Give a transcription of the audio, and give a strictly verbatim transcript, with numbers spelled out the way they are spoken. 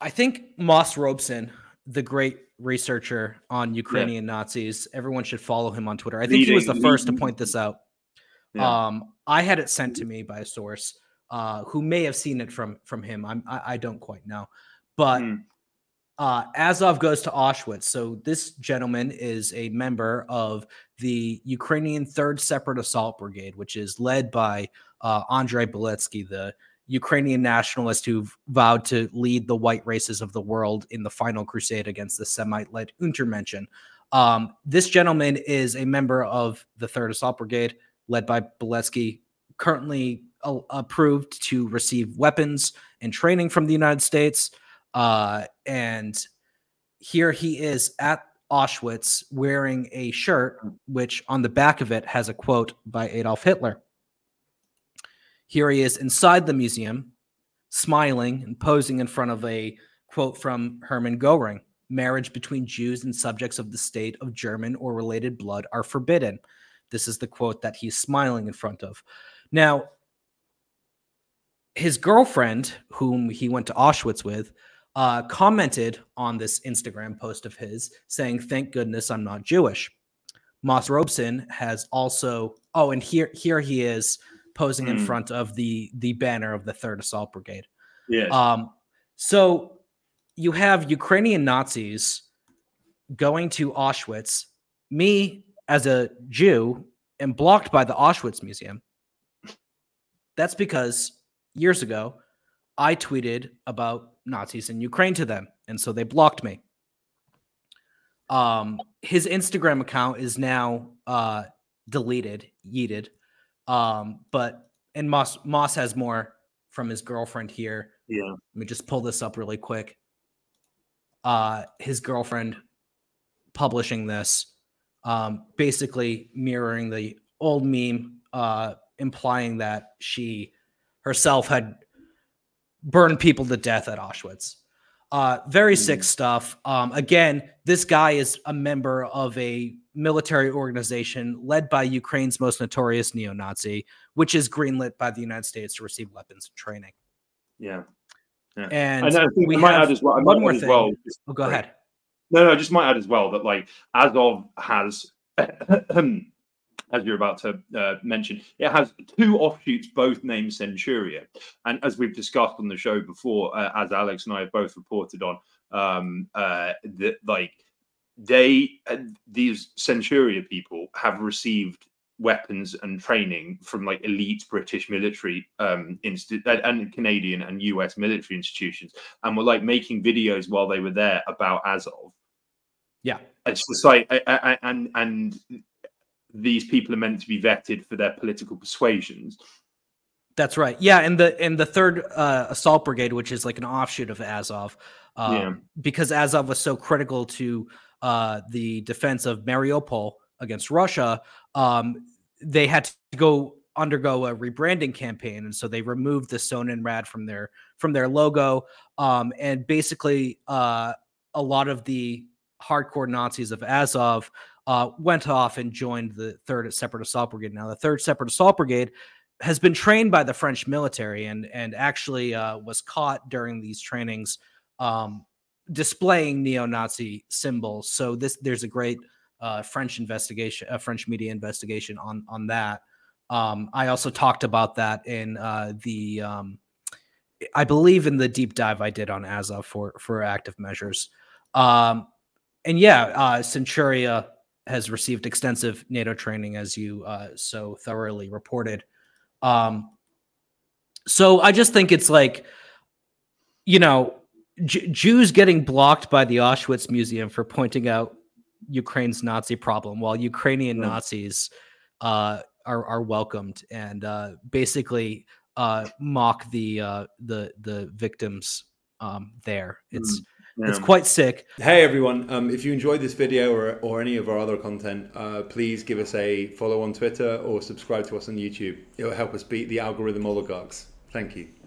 I think Moss Robeson, the great researcher on Ukrainian yeah. Nazis, everyone should follow him on Twitter. I think Leading. he was the first to point this out. Yeah. Um, I had it sent to me by a source uh, who may have seen it from from him. I'm, I I don't quite know, but mm. uh, Azov goes to Auschwitz. So this gentleman is a member of the Ukrainian Third Separate Assault Brigade, which is led by uh, Andriy Biletsky, the Ukrainian nationalist who vowed to lead the white races of the world in the final crusade against the Semite-led Untermenschen. Um, this gentleman is a member of the Third Assault Brigade, led by Biletsky, currently uh, approved to receive weapons and training from the United States. Uh, and here he is at Auschwitz wearing a shirt, which on the back of it has a quote by Adolf Hitler. Here he is inside the museum, smiling and posing in front of a quote from Hermann Göring: marriage between Jews and subjects of the state of German or related blood are forbidden. This is the quote that he's smiling in front of. Now, his girlfriend, whom he went to Auschwitz with, uh, commented on this Instagram post of his saying, "Thank goodness I'm not Jewish." Moss Robeson has also, oh, and here, here he is, posing in front of the the banner of the Third Assault Brigade. Yes. Um, so you have Ukrainian Nazis going to Auschwitz. Me, as a Jew, am blocked by the Auschwitz Museum. That's because years ago, I tweeted about Nazis in Ukraine to them, and so they blocked me. Um, his Instagram account is now uh, deleted, yeeted. Um, but, and Moss, Moss has more from his girlfriend here. Yeah. Let me just pull this up really quick. Uh, his girlfriend publishing this, um, basically mirroring the old meme, uh, implying that she herself had burned people to death at Auschwitz. Uh, very mm-hmm. sick stuff. Um, again, this guy is a member of a military organization led by Ukraine's most notorious neo-Nazi, which is greenlit by the United States to receive weapons and training. Yeah, yeah. And, and I think we I might add as well. I one more thing. Well, just, oh, go sorry. ahead. No, no, I just might add as well that, like, Azov has, as you're about to uh, mention, it has two offshoots, both named Centurion, and as we've discussed on the show before, uh, as Alex and I have both reported on, um, uh, that like. They, uh, these Centurion people have received weapons and training from like elite British military um, and Canadian and U S military institutions, and were like making videos while they were there about Azov. Yeah, it's just like, I, I, and and these people are meant to be vetted for their political persuasions. That's right. Yeah, and the and the third uh, assault brigade, which is like an offshoot of Azov, um, yeah. because Azov was so critical to Uh, the defense of Mariupol against Russia, um, they had to go undergo a rebranding campaign, and so they removed the Sonnenrad from their from their logo. Um, and basically, uh, a lot of the hardcore Nazis of Azov uh, went off and joined the Third Separate Assault Brigade. Now, the Third Separate Assault Brigade has been trained by the French military, and and actually uh, was caught during these trainings. Um, displaying neo-Nazi symbols. So this, there's a great uh, French investigation, a uh, French media investigation on, on that. Um, I also talked about that in uh, the, um, I believe in the deep dive I did on Azov for, for Active Measures. Um, and yeah, uh, Centuria has received extensive NATO training, as you uh, so thoroughly reported. Um, so I just think it's like, you know, J Jews getting blocked by the Auschwitz Museum for pointing out Ukraine's Nazi problem, while Ukrainian mm. Nazis uh, are are welcomed and uh, basically uh, mock the uh, the the victims um, there. It's mm. yeah. it's quite sick. Hey everyone, um, if you enjoyed this video or or any of our other content, uh, please give us a follow on Twitter or subscribe to us on YouTube. It will help us beat the algorithm oligarchs. Thank you.